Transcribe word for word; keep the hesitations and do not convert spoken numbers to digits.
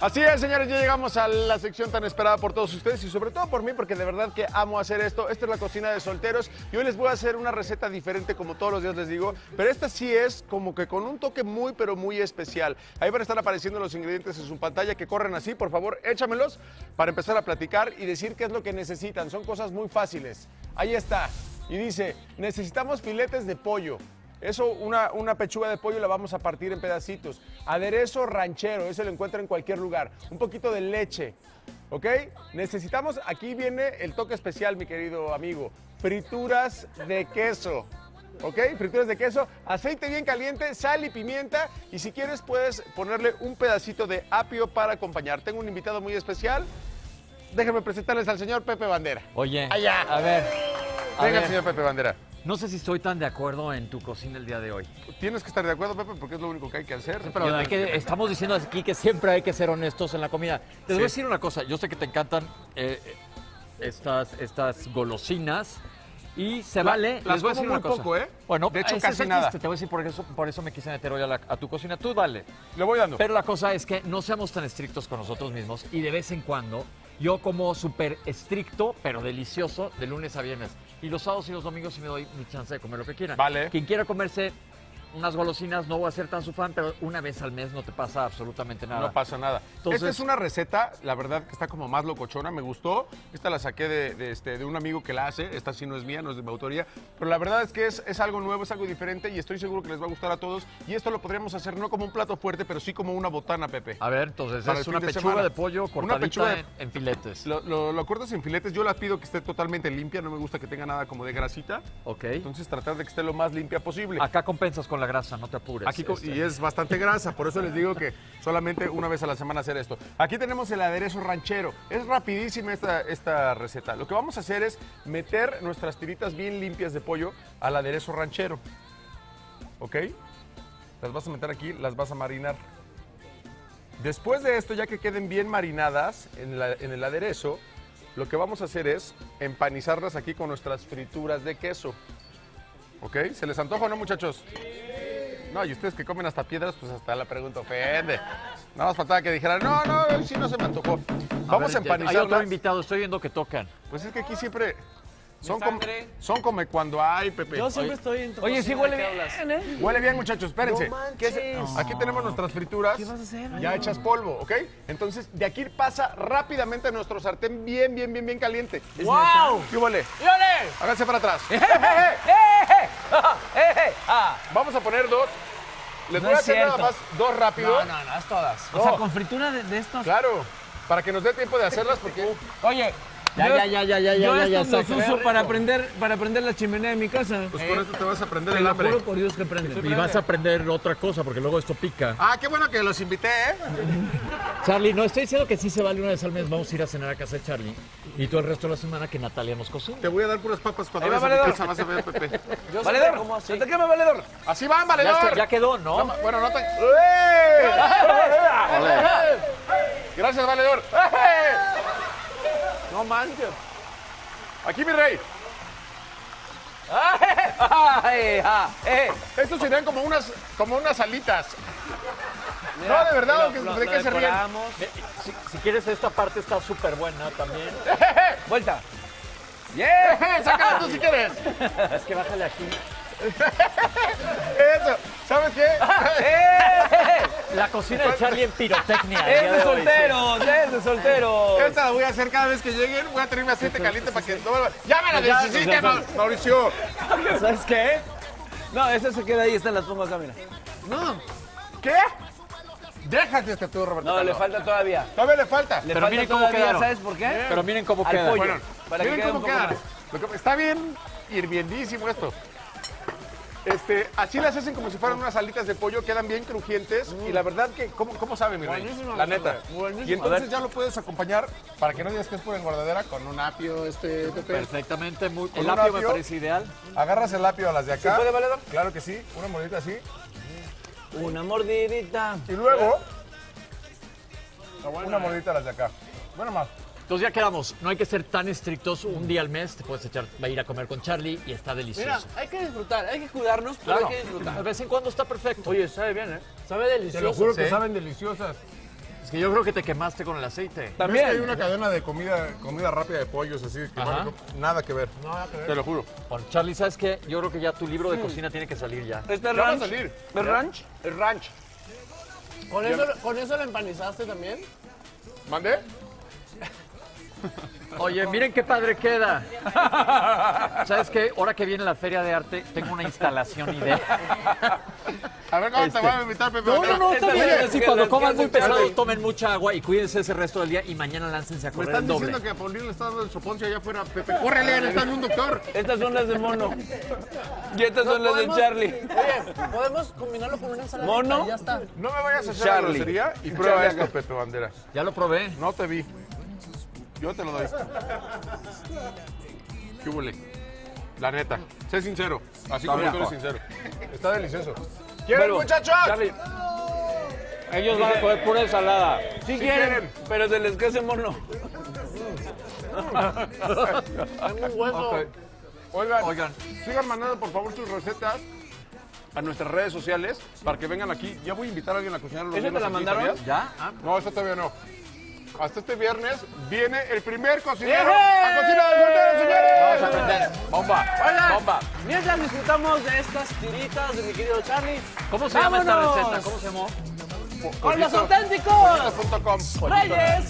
Así es, señores, ya llegamos a la sección tan esperada por todos ustedes y sobre todo por mí, porque de verdad que amo hacer esto. Esta es la cocina de solteros y hoy les voy a hacer una receta diferente, como todos los días les digo, pero esta sí es como que con un toque muy, pero muy especial. Ahí van a estar apareciendo los ingredientes en su pantalla, que corren así, por favor, échamelos para empezar a platicar y decir qué es lo que necesitan. Son cosas muy fáciles. Ahí está. Y dice, necesitamos filetes de pollo. Eso, una, una pechuga de pollo la vamos a partir en pedacitos. Aderezo ranchero, ese lo encuentra en cualquier lugar. Un poquito de leche, ¿ok? Necesitamos, aquí viene el toque especial, mi querido amigo. Frituras de queso, ¿ok? Frituras de queso, aceite bien caliente, sal y pimienta. Y si quieres puedes ponerle un pedacito de apio para acompañar. Tengo un invitado muy especial. Déjenme presentarles al señor Pepe Bandera. Oye, allá. A ver. A Venga, ver. Señor Pepe Bandera. No sé si estoy tan de acuerdo en tu cocina el día de hoy. Tienes que estar de acuerdo, Pepe, porque es lo único que hay que hacer. Sí, pero hay que, estamos diciendo aquí que siempre hay que ser honestos en la comida. Te sí. voy a decir una cosa. Yo sé que te encantan eh, estas, estas golosinas y se la, vale. Las voy a decir muy una cosa. Poco, ¿eh? Bueno, de hecho, casi es el nada. Te voy a decir por eso, por eso me quise meter hoy a, la, a tu cocina. Tú dale. Le voy dando. Pero la cosa es que no seamos tan estrictos con nosotros mismos y de vez en cuando... Yo como súper estricto, pero delicioso, de lunes a viernes. Y los sábados y los domingos sí me doy mi chance de comer lo que quieran. Vale. Quien quiera comerse unas golosinas, no voy a ser tan su fan, pero una vez al mes no te pasa absolutamente nada. No pasa nada. Entonces, esta es una receta, la verdad, que está como más locochona, me gustó. Esta la saqué de, de, este, de un amigo que la hace, esta sí no es mía, no es de mi autoría, pero la verdad es que es, es algo nuevo, es algo diferente y estoy seguro que les va a gustar a todos. Y esto lo podríamos hacer no como un plato fuerte, pero sí como una botana, Pepe. A ver, entonces es una pechuga de pollo cortadita en, en filetes. Lo, lo, lo cortas en filetes, yo la pido que esté totalmente limpia, no me gusta que tenga nada como de grasita. Ok. Entonces tratar de que esté lo más limpia posible. Acá compensas con la grasa, no te apures. Aquí, este. Y es bastante grasa, por eso les digo que solamente una vez a la semana hacer esto. Aquí tenemos el aderezo ranchero. Es rapidísima esta, esta receta. Lo que vamos a hacer es meter nuestras tiritas bien limpias de pollo al aderezo ranchero. ¿Ok? Las vas a meter aquí, las vas a marinar. Después de esto, ya que queden bien marinadas en, la, en el aderezo, lo que vamos a hacer es empanizarlas aquí con nuestras frituras de queso. ¿Ok? ¿Se les antoja o no, muchachos? No, y ustedes que comen hasta piedras, pues hasta la pregunta ofende. Nada más faltaba que dijeran, no, no, sí no se me antojó. Vamos a, a empanizar. Hay otro invitado, estoy viendo que tocan. Pues es que aquí siempre... Son como, son como cuando hay, Pepe. Yo siempre Oye. estoy en tu Oye, sí huele bien, ¿eh? Huele bien, muchachos, espérense. No manches. No. Aquí tenemos nuestras frituras. ¿Qué vas a hacer? Ya no. Hechas polvo, ¿ok? Entonces, de aquí pasa rápidamente a nuestro sartén bien, bien, bien, bien caliente. ¡Wow! ¿Qué huele? ¡Qué huele! Háganse para atrás. ¡Eh, eh, eh! Vamos a poner dos. Les no voy a hacer cierto. nada más dos rápidos. No, no, no, es todas. No. O sea, con fritura de, de estos. Claro, para que nos dé tiempo de hacerlas porque... Oye... Ya, yo, ya, ya, ya, ya, yo ya, ya, estos ya, los uso para prender, para prender la chimenea de mi casa. Pues eh, por eso te vas a prender el hambre. Te juro por Dios que prende. Y vas a prender otra cosa, porque luego esto pica. Ah, qué bueno que los invité, ¿eh? Charlie, no, estoy diciendo que sí se vale una vez al mes. Vamos a ir a cenar a casa de Charlie. Y todo el resto de la semana que Natalia nos cocina. Te voy a dar puras papas cuando vayas a mi casa, vas a ver, Pepe. Yo ¿Valedor? ¿Cómo así? ¿Te quema, valedor? Así va, valedor. Ya, está, ya quedó, ¿no? no bueno, no te... Gracias, valedor. No manches. Aquí, mi rey. Estos serían como unas, como unas alitas. Mira, no, de verdad, lo, que, lo, ¿de lo qué se ríen? Si, si quieres, esta parte está súper buena también. Vuelta. Yeah. Sácala tú si quieres. Es que bájale aquí. Eso. ¿Sabes qué? La cocina de Charlie en pirotecnia. Es de solteros, es de solteros. Esta la voy a hacer cada vez que lleguen. Voy a traerme aceite caliente para que no vuelva. ¡Ya me la deshiciste, Mauricio! ¿Sabes qué? No, esa se queda ahí. Esta la pongo acá, mira. No. ¿Qué? Déjate este tú, Roberto. No, le falta todavía. Todavía le falta. Pero miren cómo queda. ¿Sabes por qué? Pero miren cómo queda. Miren cómo queda. Está bien hirviendísimo esto. Este, así las hacen como si fueran unas alitas de pollo, quedan bien crujientes mm. y la verdad que, ¿cómo, cómo sabe, mi rey? Buenísimo, la neta. Buenísimo. Y entonces ya lo puedes acompañar, para que no digas que es pura engordadera, con un apio, este, Pepe. Perfectamente, muy, el apio, apio me parece ideal. Agarras el apio a las de acá. ¿Se puede, valedor? Claro que sí, una mordidita así. Una mordidita. Y luego, una mordidita a las de acá. Bueno, más. Entonces ya quedamos, no hay que ser tan estrictos. Un día al mes te puedes echar, va a ir a comer con Charlie y está delicioso. Mira, hay que disfrutar, hay que cuidarnos, pero claro, hay que disfrutar. De vez en cuando está perfecto. Oye, sabe bien, ¿eh? Sabe delicioso. Te lo juro que ¿eh? saben deliciosas. Es que yo creo que te quemaste con el aceite. También hay una cadena de comida, comida rápida de pollos, así que no, nada que ver. Nada que ver. Te lo juro. Bueno, Charlie, ¿sabes qué? Yo creo que ya tu libro de mm. cocina tiene que salir ya. ¿Es de ranch? Salir. ¿De ranch? El ranch. ¿Con eso, ¿Con eso lo empanizaste también? ¿Mandé? Oye, miren qué padre queda. ¿Sabes qué? Ahora que viene la Feria de Arte, tengo una instalación idea. A ver, ¿cómo este... te van a invitar, Pepe? No, no, no, está bien. Sí, cuando coman muy pesado, tomen mucha agua y cuídense ese resto del día y mañana láncense a correr. Me están doble. diciendo que a Paulino le está dando el soponcio allá afuera, Pepe. ¡Córrele, le está dando un doctor! Estas son las de Mono. Y estas no, son las de Charlie. Oye, ¿podemos combinarlo con una ensalada? ¿Mono? Ya está. No me vayas a hacer Charlie. la grosería y prueba esto, Pepe Bandera. Ya lo probé. No te vi. Yo te lo doy. ¿Qué huele? La neta. Sé sincero. Así como tú eres sincero. Está delicioso. ¿Quieren, muchachos? Charlie. Ellos sí van a comer pura ensalada. Sí, sí quieren, quieren, pero se les crece Mono. Tengo un hueso. Okay. Oigan, Oigan, sigan mandando por favor sus recetas a nuestras redes sociales para que vengan aquí. Ya voy a invitar a alguien a cocinar los ¿Eso te la aquí, mandaron? ¿Sabías? ¿Ya? Ah. No, eso todavía no. Hasta este viernes viene el primer cocinero ¡Bien! a cocinar del soltero, señores. Vamos a aprender. Bomba. Hola. Bomba. Mientras disfrutamos de estas tiritas de mi querido Charlie. ¿Cómo se ¡Vámonos! llama esta receta? ¿Cómo se llamó? Con los auténticos. Reyes.